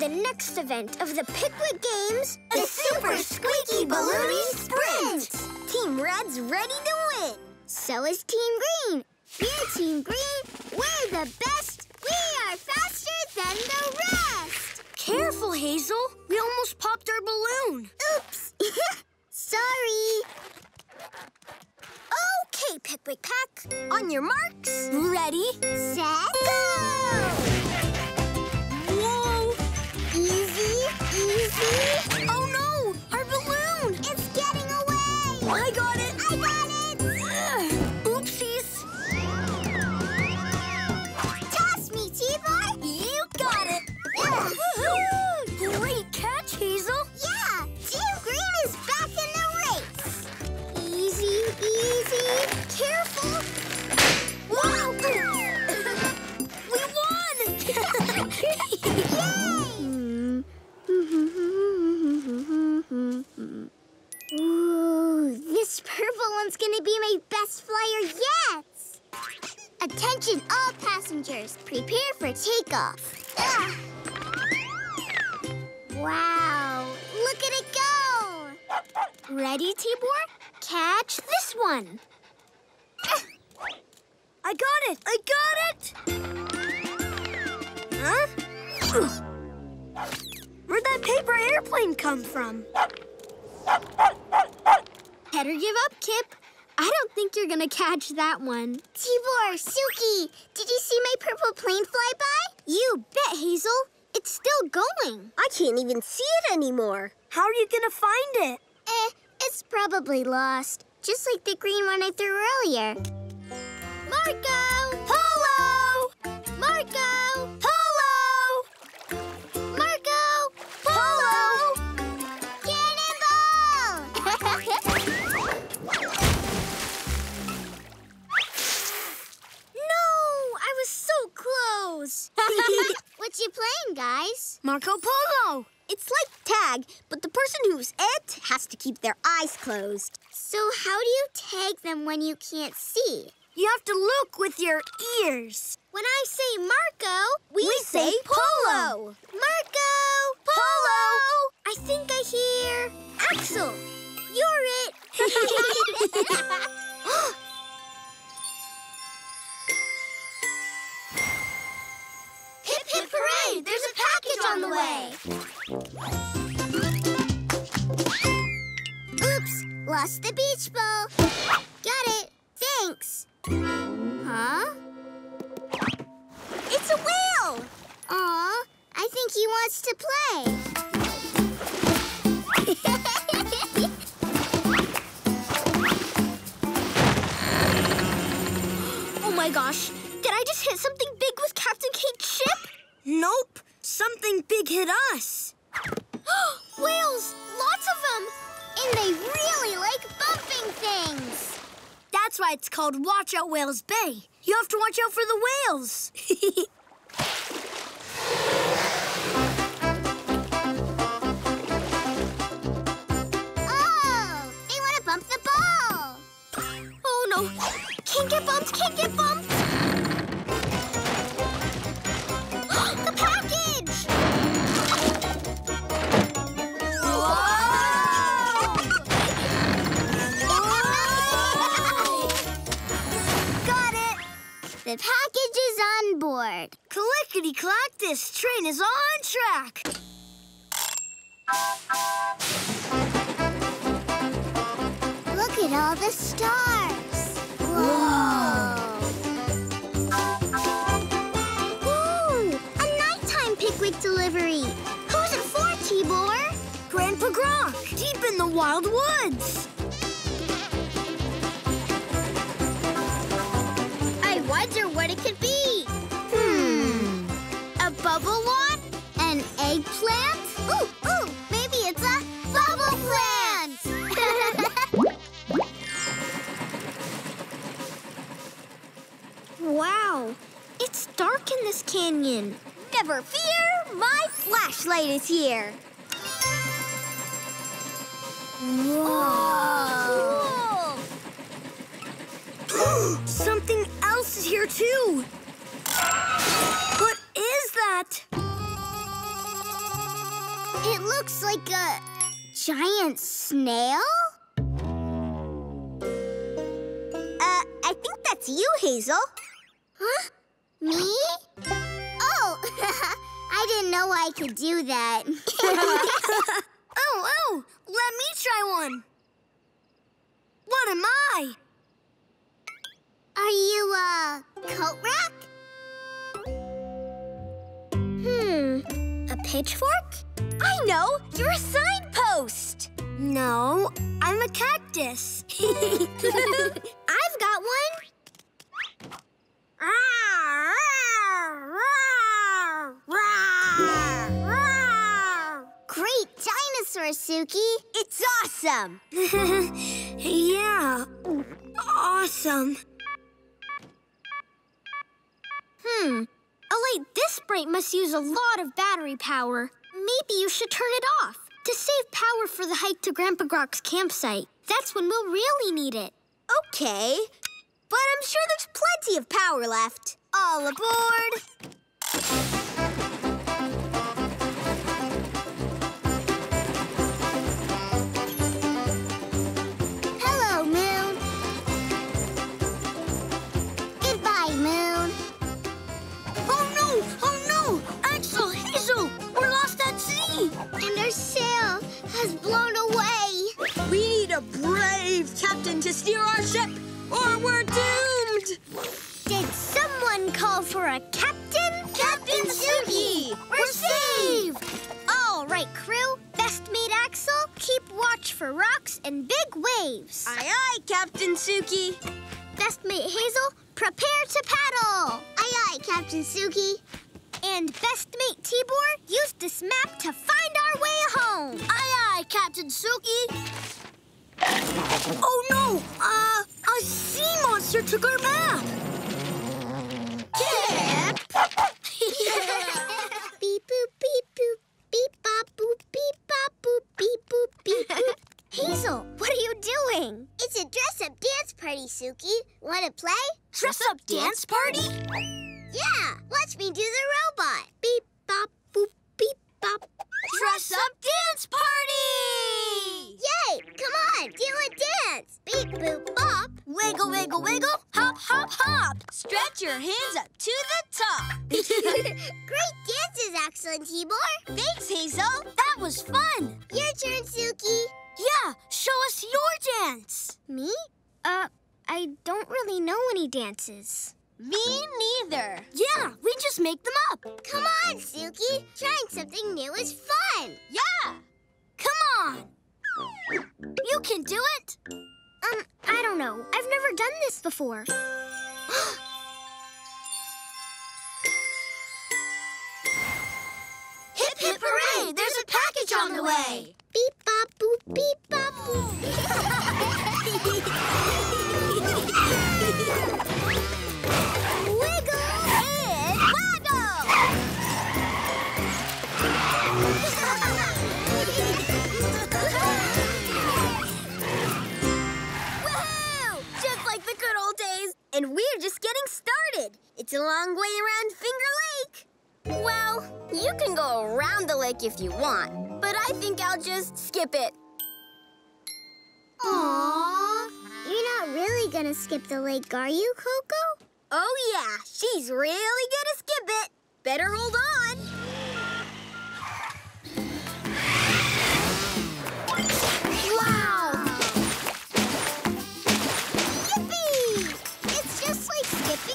the next event of the Pickwick Games, the Super Squeaky Balloony Sprint! Team Red's ready to win. So is Team Green. We're Team Green. We're the best. We are faster than the rest. Careful, Hazel. We almost popped our balloon. Oops. Sorry. Okay, Pikwik Pack. On your marks. Ready, set, go! Whoa! Easy, easy. Oh no! Our balloon! It's getting away! I got it! I got it! Oopsies! Toss me, Tibor! You got it! Great catch, Hazel! Yeah! Team Green is back in the race! Easy, easy. Careful! Whoa! We won! Yay! Ooh, this purple one's gonna be my best flyer yet! Attention all passengers, prepare for takeoff. Ugh. Wow, look at it go! Ready, Tibor? Catch this one. I got it! I got it! Huh? Where'd that paper airplane come from? Better give up, Kip. I don't think you're gonna catch that one. Tibor, Suki, did you see my purple plane fly by? You bet, Hazel. It's still going. I can't even see it anymore. How are you gonna find it? It's probably lost, just like the green one I threw earlier. Marco Polo! Marco Polo! Marco Polo! Cannonball! No! I was so close! What you playing, guys? Marco Polo! It's like tag, but the person who's it has to keep their eyes closed. So how do you tag them when you can't see? You have to look with your ears. When I say Marco, we say Polo. Marco! Polo! I think I hear Axel. You're it. Hip, hip, hooray! There's a package on the way. Oops, lost the beach ball. Got it. Thanks. Huh? It's a whale! Aw, I think he wants to play. Oh my gosh, did I just hit something big with Captain Kate's ship? Nope, something big hit us. Whales, lots of them! And they really like bumping things. That's why it's called Watch Out, Whales Bay. You have to watch out for the whales. Oh, they want to bump the ball. Oh, no. Can't get bumped, can't get bumped. The package! Whoa! The package is on board. Clickety-clack, this train is on track. Look at all the stars. Whoa. Ooh, a nighttime Pickwick delivery. Who's it for, Tibor? Grandpa Grok, deep in the wild woods. I wonder what it could be. A bubble wub? An eggplant? Ooh, ooh, maybe it's a bubble plant! Wow, it's dark in this canyon. Never fear, my flashlight is here. Whoa! Something else is here, too. What is that? like a giant snail? I think that's you, Hazel. Huh? Me? Oh, I didn't know I could do that. Oh, let me try one. What am I? Are you a coat rack? A pitchfork? I know! You're a signpost! No, I'm a cactus. I've got one. Great dinosaur, Suki. It's awesome. Yeah, awesome. Oh wait, this bright must use a lot of battery power. Maybe you should turn it off to save power for the hike to Grandpa Grok's campsite. That's when we'll really need it. Okay, but I'm sure there's plenty of power left. All aboard! Has blown away. We need a brave captain to steer our ship, or we're doomed. Did someone call for a captain? Captain Suki! We're saved! All right, crew. Best mate Axel, keep watch for rocks and big waves. Aye, aye, Captain Suki. Best mate Hazel, prepare to paddle. Aye, aye, Captain Suki. And best mate Tibor used this map to find our way home. Aye, aye, Captain Suki. Oh, no! A sea monster took our map! Kip! Beep, boop, beep, boop. Beep, bop, boop, beep, bop, boop, beep, boop, beep, boop. Hazel, what are you doing? It's a dress-up dance party, Suki. Want to play? Dress-up dance party? Yeah, watch me do the robot. Beep, bop, boop, beep, bop. Dress up dance party! Yay, come on, do a dance. Beep, boop, bop. Wiggle, wiggle, wiggle, hop, hop, hop. Stretch your hands up to the top. Great dances, Axel and Tibor. Thanks, Hazel. That was fun. Your turn, Suki. Yeah, show us your dance. Me? I don't really know any dances. Me neither. Yeah, we just make them up. Come on, Suki. Trying something new is fun. Yeah. Come on. You can do it. I don't know. I've never done this before. Hip, hip, hooray! There's a package on the way. Beep, bop, boop, beep, bop, boop. And we're just getting started. It's a long way around Finger Lake. Well, you can go around the lake if you want, but I think I'll just skip it. Aww. You're not really gonna skip the lake, are you, Coco? Oh, yeah. She's really gonna skip it. Better hold on.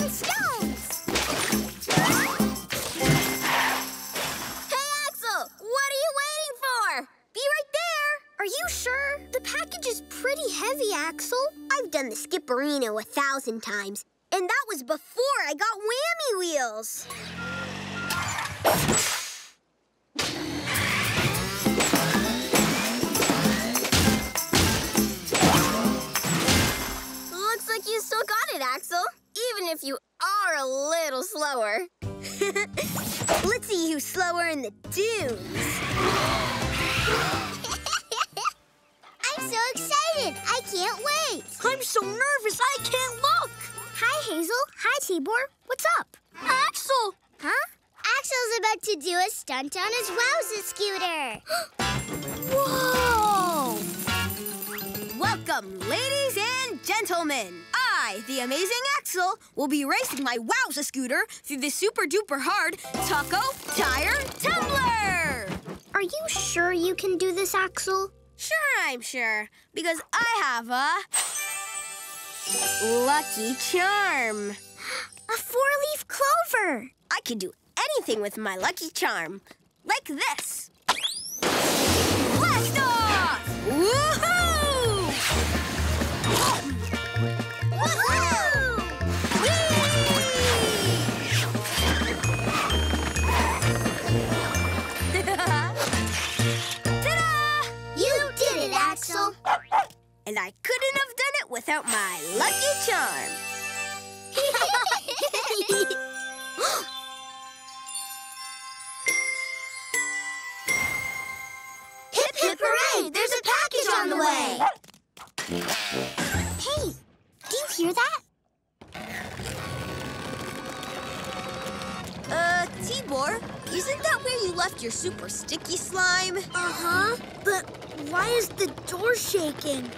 Stones! Hey, Axel! What are you waiting for? Be right there! Are you sure? The package is pretty heavy, Axel. I've done the skipperino 1,000 times, and that was before I got whammy wheels. Looks like you still got it, Axel. Even if you are a little slower. Let's see who's slower in the dunes. I'm so excited. I can't wait. I'm so nervous. I can't look. Hi, Hazel. Hi, Tibor. What's up? Axel. Huh? Axel's about to do a stunt on his Wowza scooter. Whoa! Welcome, ladies and gentlemen. I, the amazing Axel, will be racing my Wowza scooter through the super-duper hard Taco Tire Tumbler! Are you sure you can do this, Axel? Sure, I'm sure, because I have a lucky charm. A four-leaf clover! I can do anything with my lucky charm, like this. Blast off! Woohoo! Woohoo! Whee! Ta-da! You did it, Axel. And I couldn't have done it without my lucky charm. Hip, hip, hooray! There's a package on the way! Hey, do you hear that? Tibor, isn't that where you left your super sticky slime? Uh-huh, but why is the door shaking?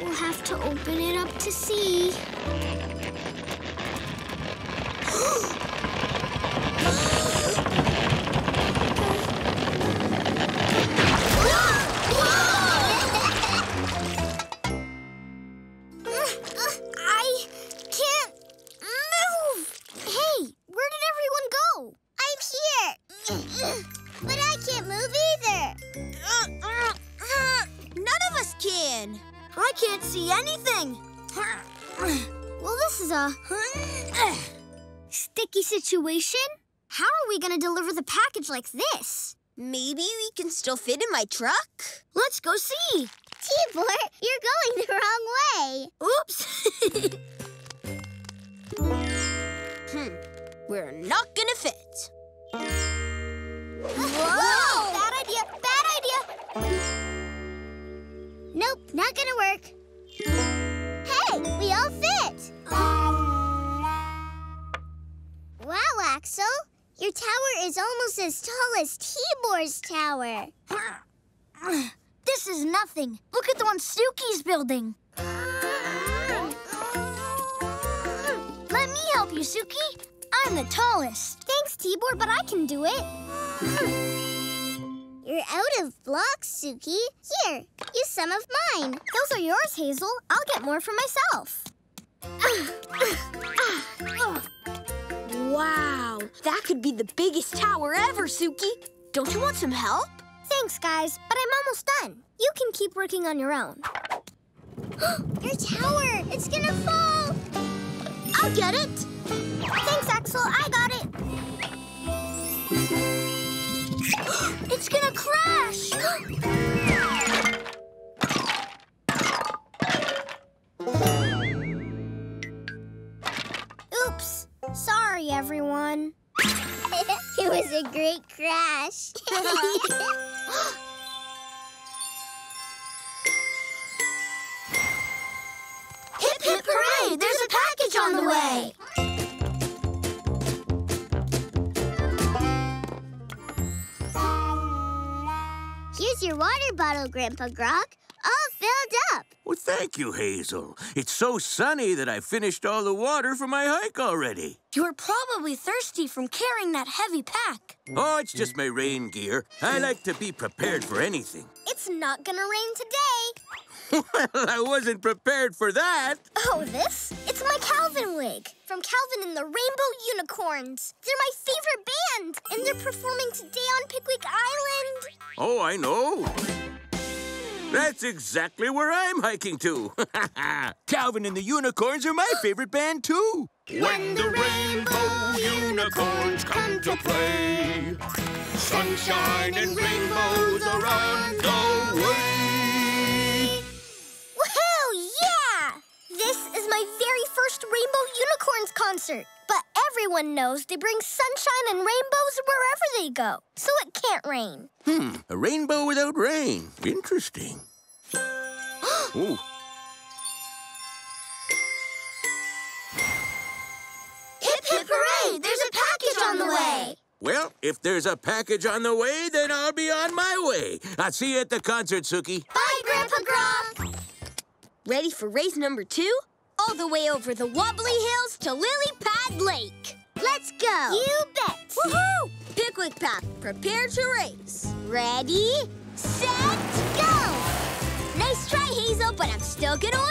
We'll have to open it up to see. I can't move. Hey, where did everyone go? I'm here. But I can't move either. None of us can. I can't see anything. Well, this is a sticky situation. How are we going to deliver the package like this? Maybe we can still fit in my truck? Let's go see. Tibor, you're going the wrong way. Oops. We're not going to fit. Whoa! Bad idea, bad idea. Nope, not gonna work. Hey, we all fit! Wow, Axel, your tower is almost as tall as Tibor's tower. This is nothing. Look at the one Suki's building. Let me help you, Suki. I'm the tallest. Thanks, Tibor, but I can do it. You're out of blocks, Suki. Here, use some of mine. Those are yours, Hazel. I'll get more for myself. Wow, that could be the biggest tower ever, Suki. Don't you want some help? Thanks, guys, but I'm almost done. You can keep working on your own. Your tower! It's gonna fall! I'll get it! Thanks, Axel. I got it! It's gonna crash! Oops. Sorry, everyone. It was a great crash. Hip, hip, hooray! There's a package on the way! Here's your water bottle, Grandpa Grok. All filled up. Well, thank you, Hazel. It's so sunny that I finished all the water for my hike already. You're probably thirsty from carrying that heavy pack. Oh, it's just my rain gear. I like to be prepared for anything. It's not gonna rain today. Well, I wasn't prepared for that. Oh, this? It's my Calvin wig from Calvin and the Rainbow Unicorns. They're my favorite band, and they're performing today on Pickwick Island. Oh, I know. That's exactly where I'm hiking to. Calvin and the Unicorns are my favorite band, too. When the rainbow unicorns come to play, sunshine and rainbows are on the way. Woohoo, yeah! This is my very first Rainbow Unicorns concert. But everyone knows they bring sunshine and rainbows wherever they go, so it can't rain. A rainbow without rain. Interesting. Ooh. Hip, hip, hooray! There's a package on the way! Well, if there's a package on the way, then I'll be on my way. I'll see you at the concert, Suki. Bye, Grandpa Grok! Ready for race number 2? All the way over the Wobbly Hills to Lily Pad Lake. Let's go! You bet! Woohoo! Pikwik Pack, prepare to race. Ready, set, go! Nice try, Hazel, but I'm still gonna win!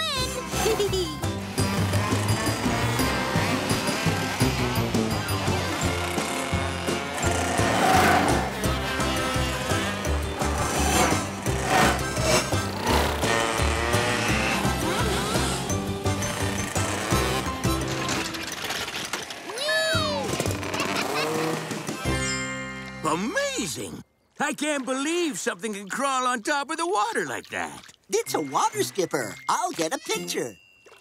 Amazing! I can't believe something can crawl on top of the water like that. It's a water skipper. I'll get a picture.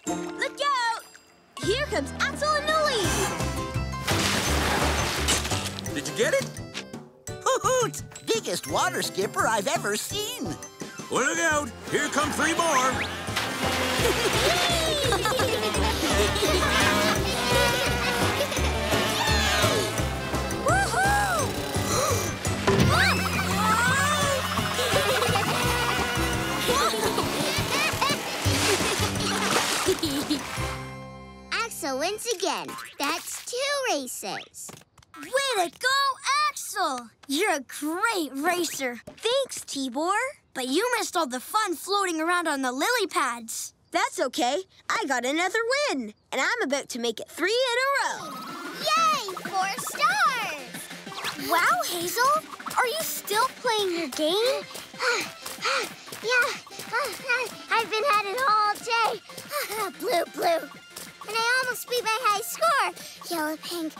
Look out! Here comes Axel and Noli. Did you get it? Hoot! Biggest water skipper I've ever seen. Well, look out! Here come 3 more. Axel wins again. That's 2 races. Way to go, Axel! You're a great racer. Thanks, Tibor. But you missed all the fun floating around on the lily pads. That's okay. I got another win. And I'm about to make it 3 in a row. Yay! 4 stars! Wow, Hazel. Are you still playing your game? Yeah, I've been at it all day. Blue. And I almost beat my high score. Yellow, pink.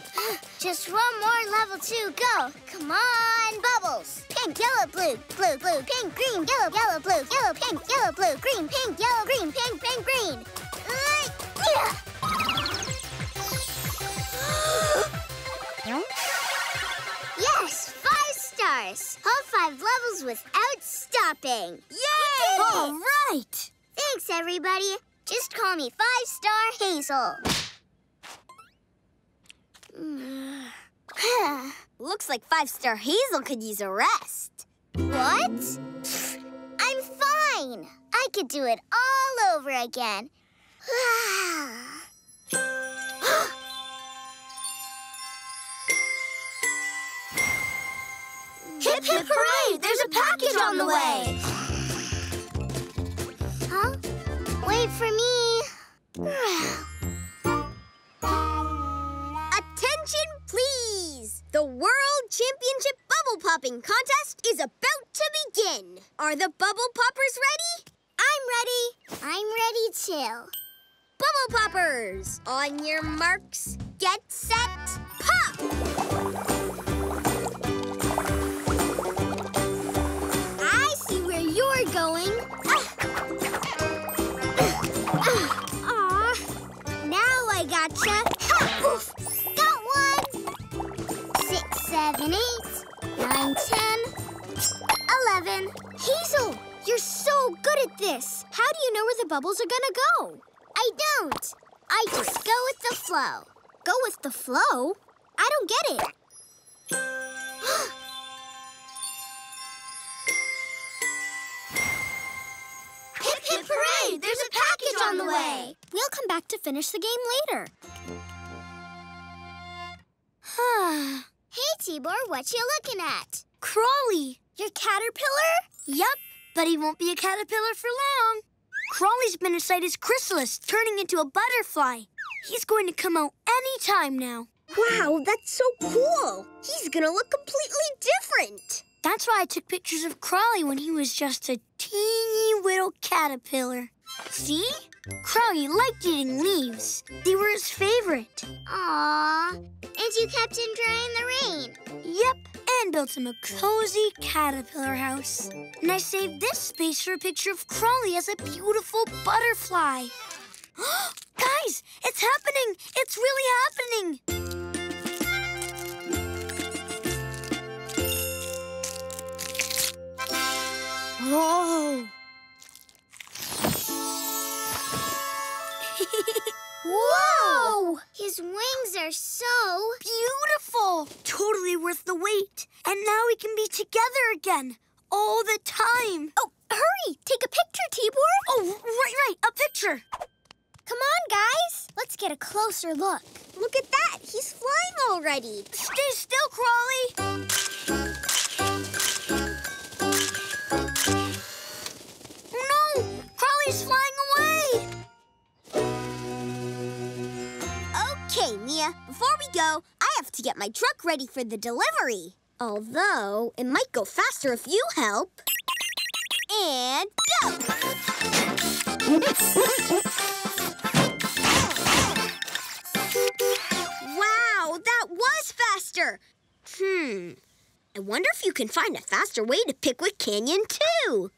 Just 1 more level 2, go. Come on, Bubbles. Pink, yellow, blue, pink, green, yellow, blue, yellow, pink, yellow, blue, green, pink, yellow, green, pink, green. Yes, 5 stars. All 5 levels without stopping. Yay! All right. Thanks, everybody. Just call me 5-star Hazel. Looks like 5-star Hazel could use a rest. What? I'm fine. I could do it all over again. Hip, hip, hooray! There's a package on the way! Huh? Wait for me. Attention, please! The World Championship Bubble Popping Contest is about to begin. Are the Bubble Poppers ready? I'm ready. I'm ready, too. Bubble Poppers, on your marks, get set, pop! You're going. Aw. Now I gotcha. Got 1. 6, 7, 8, 9, 10, 11. Hazel, you're so good at this. How do you know where the bubbles are gonna go? I don't. I just go with the flow. Go with the flow? I don't get it. Hip, hooray! There's a package on the way! We'll come back to finish the game later. Hey, Tibor, what you looking at? Crawley! Your caterpillar? Yep, but he won't be a caterpillar for long. Crawley's been inside his chrysalis, turning into a butterfly. He's going to come out any time now. Wow, that's so cool! He's gonna look completely different! That's why I took pictures of Crawley when he was just a teeny little caterpillar. See? Crawley liked eating leaves. They were his favorite. Aww. And you kept him dry in the rain. Yep. And built him a cozy caterpillar house. And I saved this space for a picture of Crawley as a beautiful butterfly. Guys, it's happening! It's really happening! Whoa! Whoa! His wings are so beautiful. Totally worth the wait. And now we can be together again all the time. Oh, hurry! Take a picture, Tibor. Oh, right, a picture. Come on, guys. Let's get a closer look. Look at that. He's flying already. Stay still, Crawley. Oh, no. Crawley's flying away. Okay, Mia. Before we go, I have to get my truck ready for the delivery. Although, it might go faster if you help. And go! Wow, that was faster. I wonder if you can find a faster way to Pickwick Canyon, too.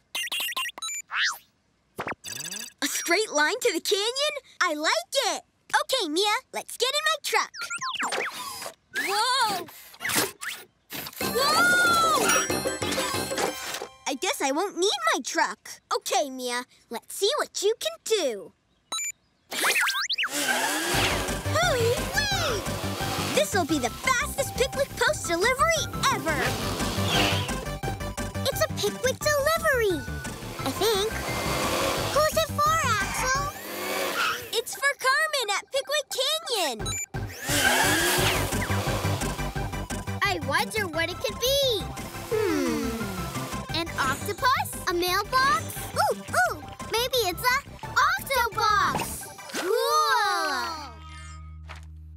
A straight line to the canyon? I like it. Okay, Mia, let's get in my truck. Whoa! Whoa! I guess I won't need my truck. Okay, Mia, let's see what you can do. Hooey, wait! This'll be the fastest Pickwick Post delivery ever. It's a Pickwick delivery, I think. Who's it for, Axel? It's for Carmen at Pickwick Canyon. I wonder what it could be. An octopus? A mailbox? Ooh! Maybe it's a octobox. Cool!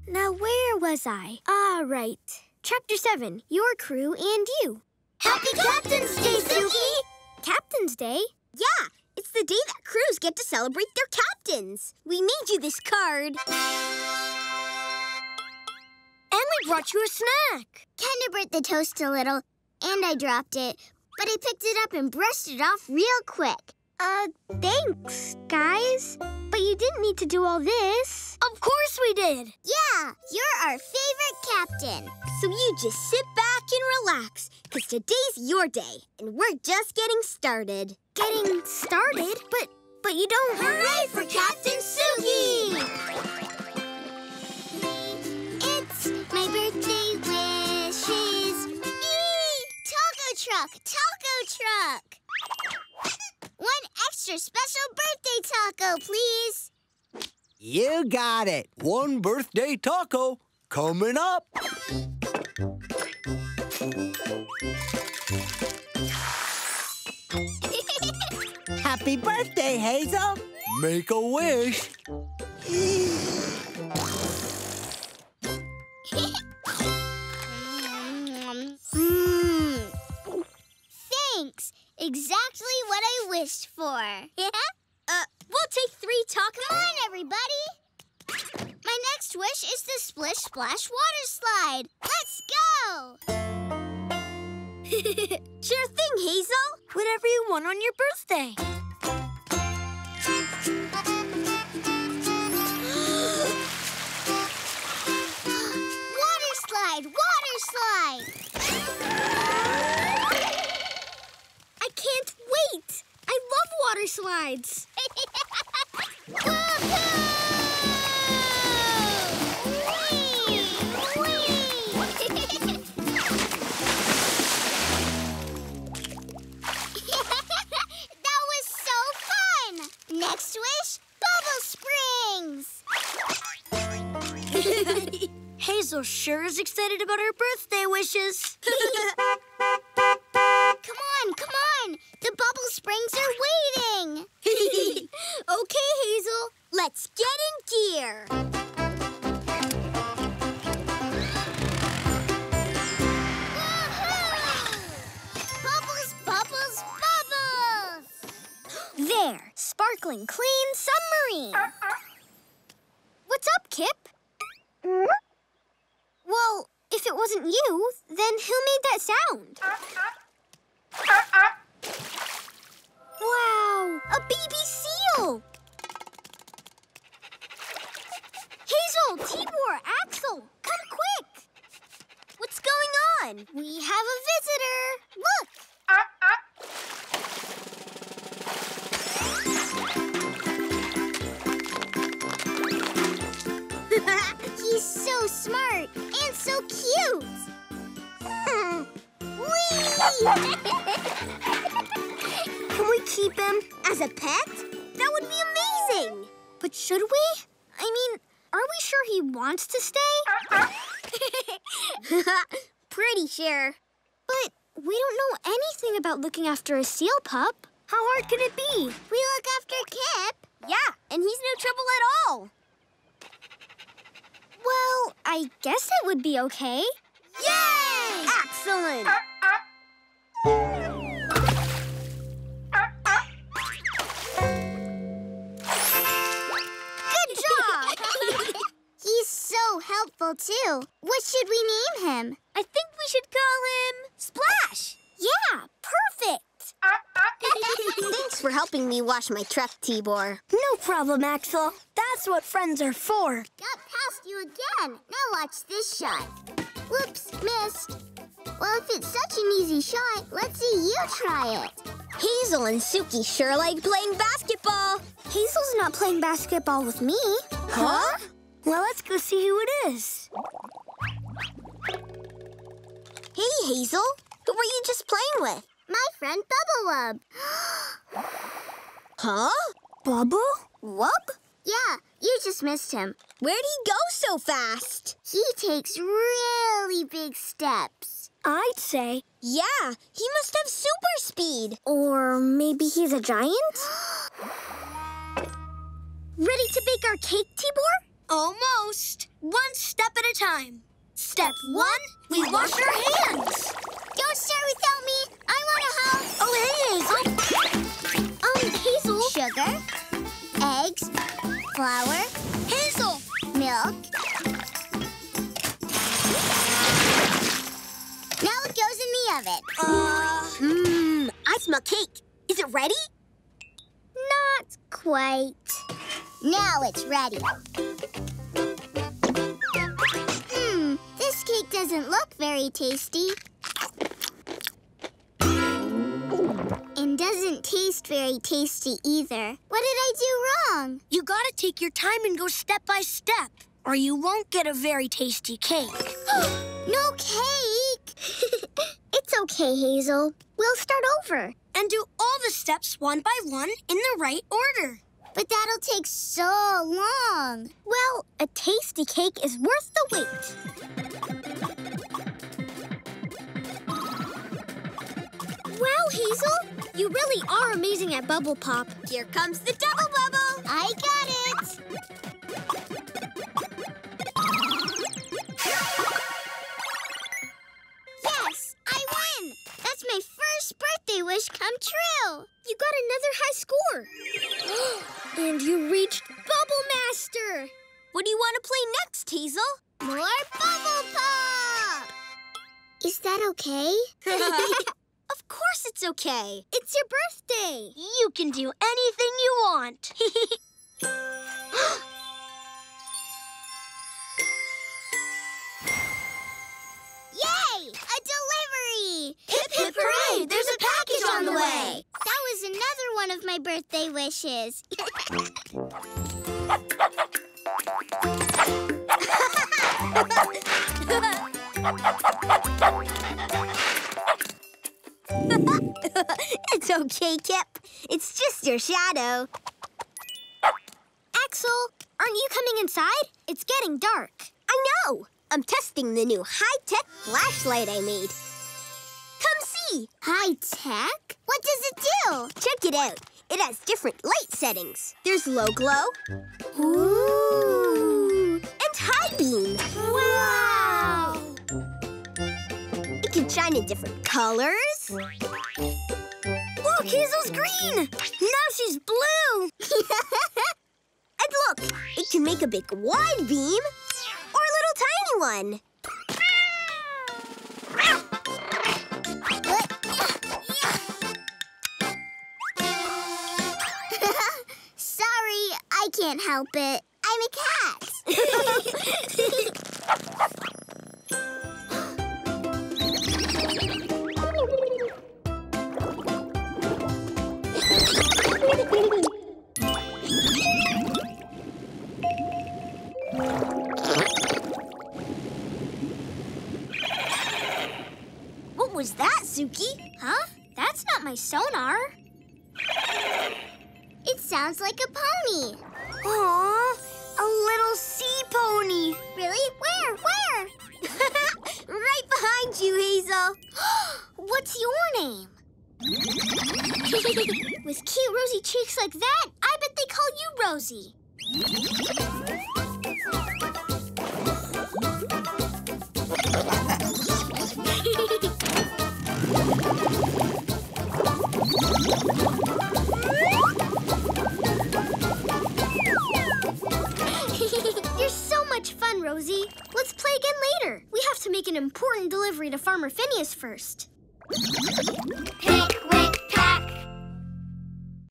Now, where was I? Ah, right. Chapter 7, Your Crew and You. Happy Captain's Day, Suki! Captain's Day? Yeah, it's the day that crews get to celebrate their captains. We made you this card. And we brought you a snack. Kinda burnt the toast a little, and I dropped it. But I picked it up and brushed it off real quick. Thanks, guys. But you didn't need to do all this. Of course we did. Yeah, you're our favorite captain. So you just sit back and relax, because today's your day, and we're just getting started. Getting started? But you don't... Hooray for Captain Suki! It's my birthday wishes. Yee! Taco truck! One extra special birthday taco, please. You got it. One birthday taco coming up. Happy birthday, Hazel. Make a wish. Thanks. Exactly what I wished for. We'll take 3 tacos. Come on, everybody. My next wish is the Splish Splash water slide. Let's go. Sure thing, Hazel. Whatever you want on your birthday. Water slide. Can't wait! I love water slides. Woo-hoo! Wee! That was so fun! Next wish, Bubble Springs! Hazel sure is excited about her birthday wishes. Come on! The bubble springs are waiting! Okay, Hazel, let's get in gear! Woohoo! Bubbles! There! Sparkling clean submarine! What's up, Kip? Well, if it wasn't you, then who made that sound? Wow, a baby seal! Hazel, Tibor, Axel, come quick! What's going on? We have a visitor. Look! Can we keep him as a pet? That would be amazing! But should we? I mean, are we sure he wants to stay? Pretty sure. But we don't know anything about looking after a seal pup. How hard could it be? We look after Kip. Yeah, and he's no trouble at all. Well, I guess it would be okay. Yay! Excellent! Good job! He's so helpful, too. What should we name him? I think we should call him Splash! Yeah, perfect! Thanks for helping me wash my truck, Tibor. No problem, Axel. That's what friends are for. Got past you again. Now watch this shot. Whoops, missed. Well, if it's such an easy shot, let's see you try it. Hazel and Suki sure like playing basketball. Hazel's not playing basketball with me. Huh? Well, let's go see who it is. Hey, Hazel. Who were you just playing with? My friend Bubble Wub. Huh? Bubble Wub? Yeah, you just missed him. Where'd he go so fast? He takes really big steps. I'd say. Yeah, he must have super speed. Or maybe he's a giant? Ready to bake our cake, Tibor? Almost. One step at a time. Step one, we wash our hands. Don't start without me. I want to help. Oh, hey, Hazel. Hazel. Sugar. Eggs. Flour. Hazel. Milk. Now it goes in the oven. I smell cake. Is it ready? Not quite. Now it's ready. This cake doesn't look very tasty. And doesn't taste very tasty either. What did I do wrong? You gotta take your time and go step by step, or you won't get a very tasty cake. No cake! It's okay, Hazel. We'll start over. And do all the steps one by one in the right order. But that'll take so long. Well, a tasty cake is worth the wait. Wow, Hazel, you really are amazing at Bubble Pop. Here comes the double bubble. I got it. Yes, I win. That's my first birthday wish come true. You got another high score. And you reached Bubble Master. What do you want to play next, Hazel? More Bubble Pop! Is that okay? Of course it's okay. It's your birthday. You can do anything you want. Yay! A delivery! Hip, hip, hooray! There's a package on the way. That was another one of my birthday wishes. It's okay, Kip. It's just your shadow. Axel, aren't you coming inside? It's getting dark. I know. I'm testing the new high-tech flashlight I made. Come see. High-tech? What does it do? Check it out. It has different light settings. There's low glow. Ooh. And high beam. Wow. It can shine in different colors. Look, Hazel's green. Now she's blue. And look, it can make a big wide beam. Or a little tiny one. Sorry, I can't help it. I'm a cat. It sounds like a pony. Aw, a little sea pony. Really? Where? Right behind you, Hazel. What's your name? With cute rosy cheeks like that, I bet they call you Rosie. You're so much fun, Rosie. Let's play again later. We have to make an important delivery to Farmer Phineas first. Pick.